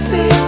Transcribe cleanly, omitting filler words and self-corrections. see.